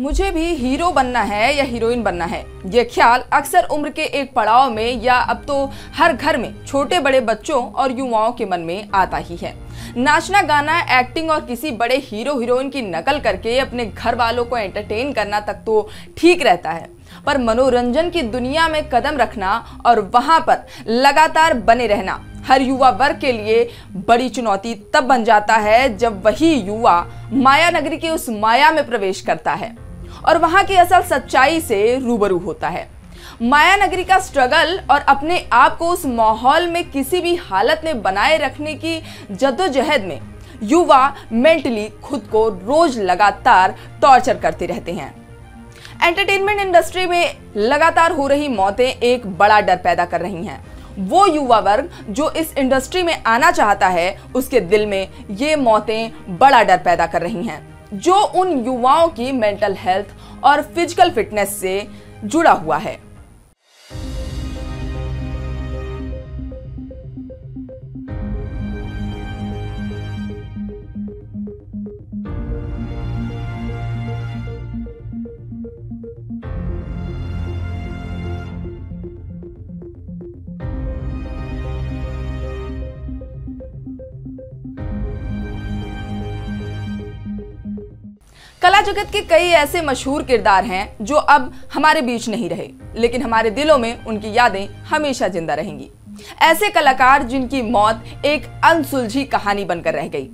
मुझे भी हीरो बनना है या हीरोइन बनना है, ये ख्याल अक्सर उम्र के एक पड़ाव में या अब तो हर घर में छोटे बड़े बच्चों और युवाओं के मन में आता ही है। नाचना गाना, एक्टिंग और किसी बड़े हीरो हीरोइन की नकल करके अपने घर वालों को एंटरटेन करना तक तो ठीक रहता है, पर मनोरंजन की दुनिया में कदम रखना और वहां पर लगातार बने रहना हर युवा वर्ग के लिए बड़ी चुनौती तब बन जाता है जब वही युवा माया नगरी की उस माया में प्रवेश करता है और वहां की असल सच्चाई से रूबरू होता है। माया नगरी का स्ट्रगल और अपने आप को उस माहौल में किसी भी हालत में बनाए रखने की जद्दोजहद में युवा मेंटली खुद को रोज लगातार टॉर्चर करते रहते हैं। एंटरटेनमेंट इंडस्ट्री में लगातार हो रही मौतें एक बड़ा डर पैदा कर रही हैं। वो युवा वर्ग जो इस इंडस्ट्री में आना चाहता है उसके दिल में ये मौतें बड़ा डर पैदा कर रही हैं, जो उन युवाओं की मेंटल हेल्थ और फिजिकल फिटनेस से जुड़ा हुआ है। कला जगत के कई ऐसे मशहूर किरदार हैं जो अब हमारे बीच नहीं रहे, लेकिन हमारे दिलों में उनकी यादें हमेशा जिंदा रहेंगी। ऐसे कलाकार जिनकी मौत एक अनसुलझी कहानी बनकर रह गई,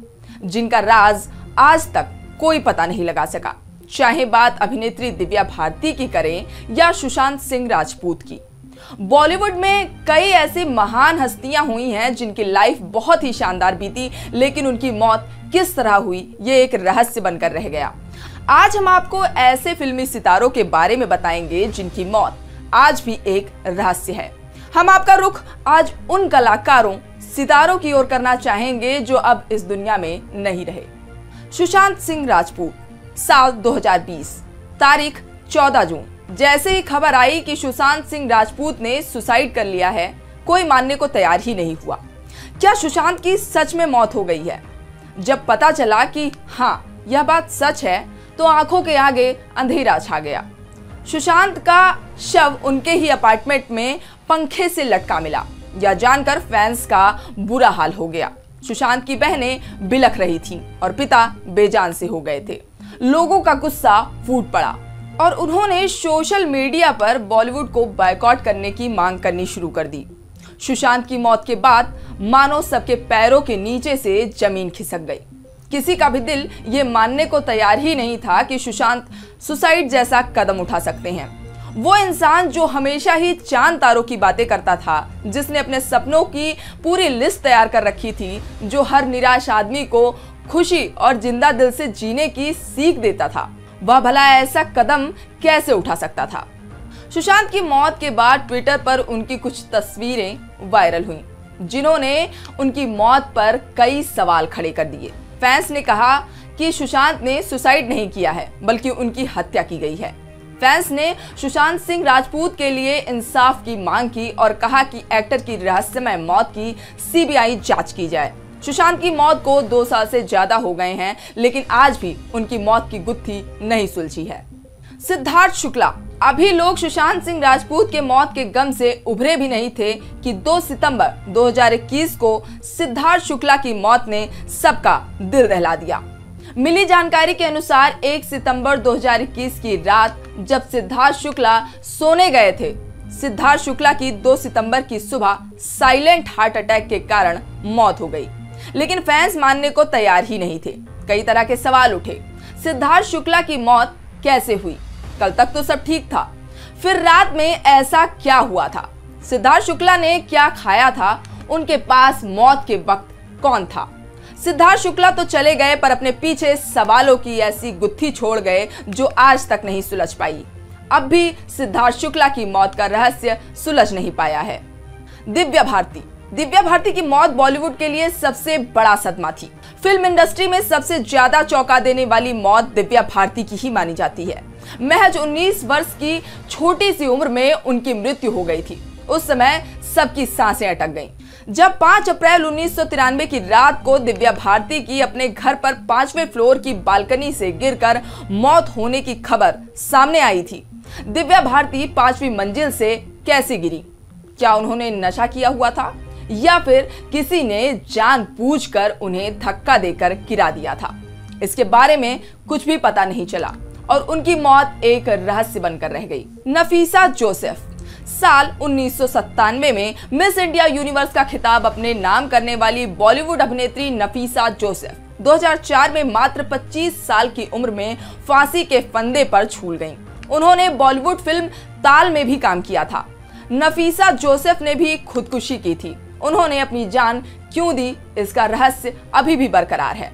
जिनका राज आज तक कोई पता नहीं लगा सका, चाहे बात अभिनेत्री दिव्या भारती की करें या सुशांत सिंह राजपूत की। बॉलीवुड में कई ऐसी महान हस्तियां हुई हैं जिनकी लाइफ बहुत ही शानदार बीती, लेकिन उनकी मौत किस तरह हुई ये एक रहस्य बनकर रह गया। आज हम आपको ऐसे फिल्मी सितारों के बारे में बताएंगे जिनकी मौत आज भी एक रहस्य है। हम आपका रुख आज उन कलाकारों, सितारों की ओर करना चाहेंगे जो अब इस दुनिया में नहीं रहे। सुशांत सिंह राजपूत, साल 2020, तारीख 14 जून। जैसे ही खबर आई कि सुशांत सिंह राजपूत ने सुसाइड कर लिया है, कोई मानने को तैयार ही नहीं हुआ। क्या सुशांत की सच में मौत हो गई है? जब पता चला कि हाँ यह बात सच है, तो आंखों के आगे अंधेरा छा गया। सुशांत का शव उनके ही अपार्टमेंट में पंखे से लटका मिला। यह जानकर फैंस का बुरा हाल हो गया। सुशांत की बहनें बिलख रही थीं और पिता बेजान से हो गए थे। लोगों का गुस्सा फूट पड़ा और उन्होंने सोशल मीडिया पर बॉलीवुड को बायकॉट करने की मांग करनी शुरू कर दी। सुशांत की मौत के बाद मानो सबके पैरों के नीचे से जमीन खिसक गई। किसी का भी दिल ये मानने को तैयार ही नहीं था कि सुशांत सुसाइड जैसा कदम उठा सकते हैं। वो इंसान जो हमेशा ही चांद तारों की बातें करता था, जिसने अपने सपनों की पूरी लिस्ट तैयार कर रखी थी, जो हर निराश आदमी को खुशी और जिंदा दिल से जीने की सीख देता था, वह भला ऐसा कदम कैसे उठा सकता था? सुशांत की मौत के बाद ट्विटर पर उनकी कुछ तस्वीरें वायरल हुई, जिन्होंने उनकी मौत पर कई सवाल खड़े कर दिए। फैंस ने कहा कि सुशांत ने सुसाइड नहीं किया है, बल्कि उनकी हत्या की गई है। फैंस ने सुशांत सिंह राजपूत के लिए इंसाफ की मांग की और कहा कि एक्टर की रहस्यमय मौत की सीबीआई जांच की जाए। सुशांत की मौत को 2 साल से ज्यादा हो गए हैं, लेकिन आज भी उनकी मौत की गुत्थी नहीं सुलझी है। सिद्धार्थ शुक्ला, अभी लोग सुशांत सिंह राजपूत के मौत के गम से उभरे भी नहीं थे कि 2 सितंबर 2021 को सिद्धार्थ शुक्ला की मौत ने सबका दिल दहला दिया। मिली जानकारी के अनुसार 1 सितंबर 2021 की रात जब सिद्धार्थ शुक्ला सोने गए थे, सिद्धार्थ शुक्ला की 2 सितंबर की सुबह साइलेंट हार्ट अटैक के कारण मौत हो गई। लेकिन फैंस मानने को तैयार ही नहीं थे। कई तरह के सवाल उठे, सिद्धार्थ शुक्ला की मौत कैसे हुई? कल तक तो सब ठीक था, फिर रात में ऐसा क्या हुआ था? सिद्धार्थ शुक्ला ने क्या खाया था? उनके पास मौत के वक्त कौन था? सिद्धार्थ शुक्ला तो चले गए, पर अपने पीछे सवालों की ऐसी गुत्थी छोड़ गए जो आज तक नहीं सुलझ पाई। अब भी सिद्धार्थ शुक्ला की मौत का रहस्य सुलझ नहीं पाया है। दिव्या भारती, दिव्या भारती की मौत बॉलीवुड के लिए सबसे बड़ा सदमा थी। फिल्म इंडस्ट्री में सबसे ज्यादा चौंका देने वाली मौत दिव्या भारती की ही मानी जाती है। महज 19 वर्ष की छोटी सी उम्र में उनकी मृत्यु हो गई थी। उस समय सबकी सांसें अटक गईं। जब 5 अप्रैल 1993 की रात को दिव्या भारती की अपने घर पर 5वें फ्लोर की बालकनी से गिरकर मौत होने की खबर सामने आई थी। दिव्या भारती 5वीं मंजिल से कैसे गिरी? क्या उन्होंने नशा किया हुआ था या फिर किसी ने जानबूझकर उन्हें धक्का देकर गिरा दिया था? इसके बारे में कुछ भी पता नहीं चला और उनकी मौत एक रहस्य बनकर रह गई। नफीसा जोसेफ साल 1997 में मिस इंडिया यूनिवर्स का खिताब अपने नाम करने वाली बॉलीवुड अभिनेत्री नफीसा जोसेफ 2004 में मात्र 25 साल की उम्र में फांसी के फंदे पर झूल गईं। उन्होंने बॉलीवुड फिल्म ताल में भी काम किया था। नफीसा जोसेफ ने भी खुदकुशी की थी। उन्होंने अपनी जान क्यों दी, इसका रहस्य अभी भी बरकरार है।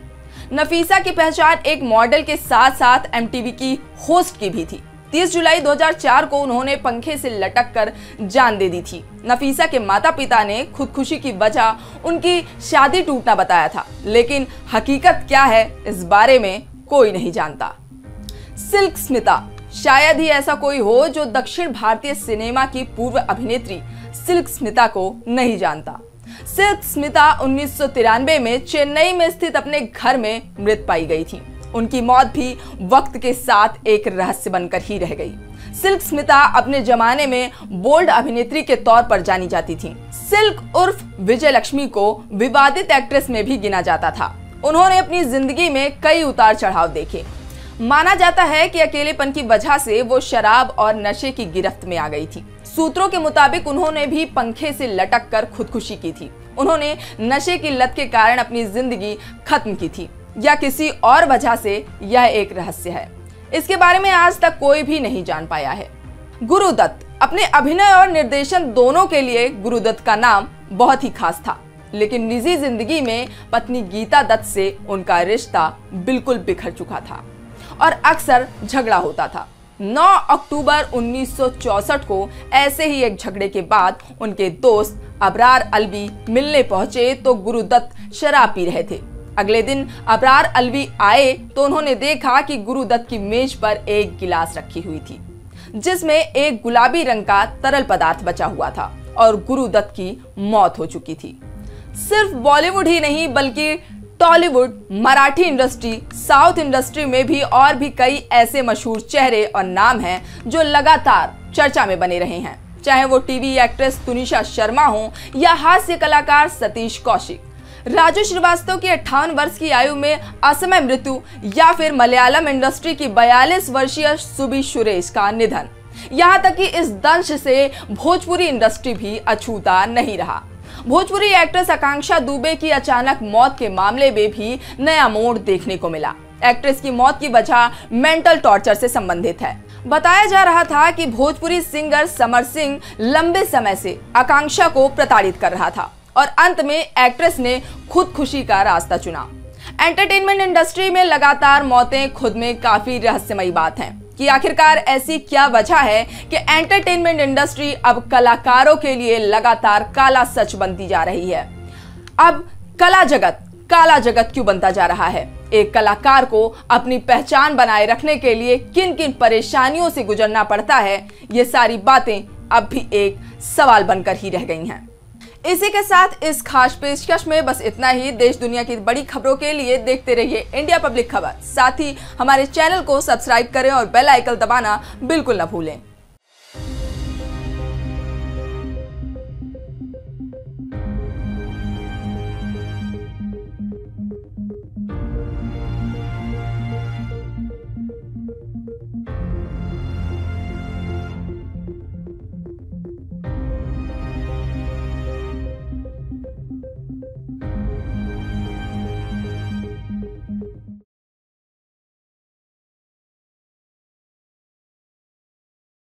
नफीसा की पहचान एक मॉडल के साथ साथ MTV की होस्ट की भी थी। 30 जुलाई 2004 को उन्होंने पंखे से लटक कर जान दे दी थी। नफीसा के माता पिता ने खुदकुशी की वजह उनकी शादी टूटना बताया था, लेकिन हकीकत क्या है इस बारे में कोई नहीं जानता। सिल्क स्मिता शायद ही ऐसा कोई हो जो दक्षिण भारतीय सिनेमा की पूर्व अभिनेत्री सिल्क स्मिता को नहीं जानता। सिल्क स्मिता 1993 में चेन्नई में स्थित अपने घर में मृत पाई गई थी। उनकी मौत भी वक्त के साथ एक रहस्य बनकर ही रह गई। सिल्क स्मिता अपने जमाने में बोल्ड अभिनेत्री के तौर पर जानी जाती थी। सिल्क उर्फ विजय लक्ष्मी को विवादित एक्ट्रेस में भी गिना जाता था। उन्होंने अपनी जिंदगी में कई उतार चढ़ाव देखे। माना जाता है कि अकेलेपन की वजह से वो शराब और नशे की गिरफ्त में आ गई थी। सूत्रों के मुताबिक उन्होंने भी पंखे से लटक कर खुदकुशी की थी। उन्होंने नशे की लत के कारण अपनी जिंदगी खत्म की थी या किसी और वजह से, यह एक रहस्य है। इसके बारे में आज तक कोई भी नहीं जान पाया है। गुरुदत्त अपने अभिनय और निर्देशन दोनों के लिए गुरुदत्त का नाम बहुत ही खास था, लेकिन निजी जिंदगी में पत्नी गीता दत्त से उनका रिश्ता बिल्कुल बिखर चुका था और अक्सर झगड़ा होता था। 9 अक्टूबर 1964 को ऐसे ही एक झगड़े के बाद उनके दोस्त अबरार अल्वी मिलने पहुंचे तो गुरुदत्त शराब पी रहे थे। अगले दिन अबरार अल्वी आए तो उन्होंने देखा कि गुरुदत्त की मेज पर एक गिलास रखी हुई थी जिसमें एक गुलाबी रंग का तरल पदार्थ बचा हुआ था और गुरुदत्त की मौत हो चुकी थी। सिर्फ बॉलीवुड ही नहीं बल्कि Tollywood, Marathi industry, south industry में भी और भी कई ऐसे मशहूर चेहरे और नाम हैं जो लगातार चर्चा में बने रहे हैं, चाहे वो टीवी एक्ट्रेस तुनीषा शर्मा हो या हास्य कलाकार सतीश कौशिक। राजू श्रीवास्तव की 58 वर्ष की आयु में असमय मृत्यु या फिर मलयालम इंडस्ट्री की 42 वर्षीय सुबी सुरेश का निधन। यहाँ तक कि इस दंश से भोजपुरी इंडस्ट्री भी अछूता नहीं रहा। भोजपुरी एक्ट्रेस आकांक्षा दुबे की अचानक मौत के मामले में भी नया मोड़ देखने को मिला। एक्ट्रेस की मौत की वजह मेंटल टॉर्चर से संबंधित है। बताया जा रहा था कि भोजपुरी सिंगर समर सिंह लंबे समय से आकांक्षा को प्रताड़ित कर रहा था और अंत में एक्ट्रेस ने खुदकुशी का रास्ता चुना। एंटरटेनमेंट इंडस्ट्री में लगातार मौतें खुद में काफी रहस्यमयी बात है कि आखिरकार ऐसी क्या वजह है कि एंटरटेनमेंट इंडस्ट्री अब कलाकारों के लिए लगातार काला सच बनती जा रही है। अब काला जगत क्यों बनता जा रहा है? एक कलाकार को अपनी पहचान बनाए रखने के लिए किन किन परेशानियों से गुजरना पड़ता है, ये सारी बातें अब भी एक सवाल बनकर ही रह गई हैं। इसी के साथ इस खास पेशकश में बस इतना ही। देश दुनिया की बड़ी खबरों के लिए देखते रहिए इंडिया पब्लिक खबर। साथ ही हमारे चैनल को सब्सक्राइब करें और बेल आइकन दबाना बिल्कुल न भूलें।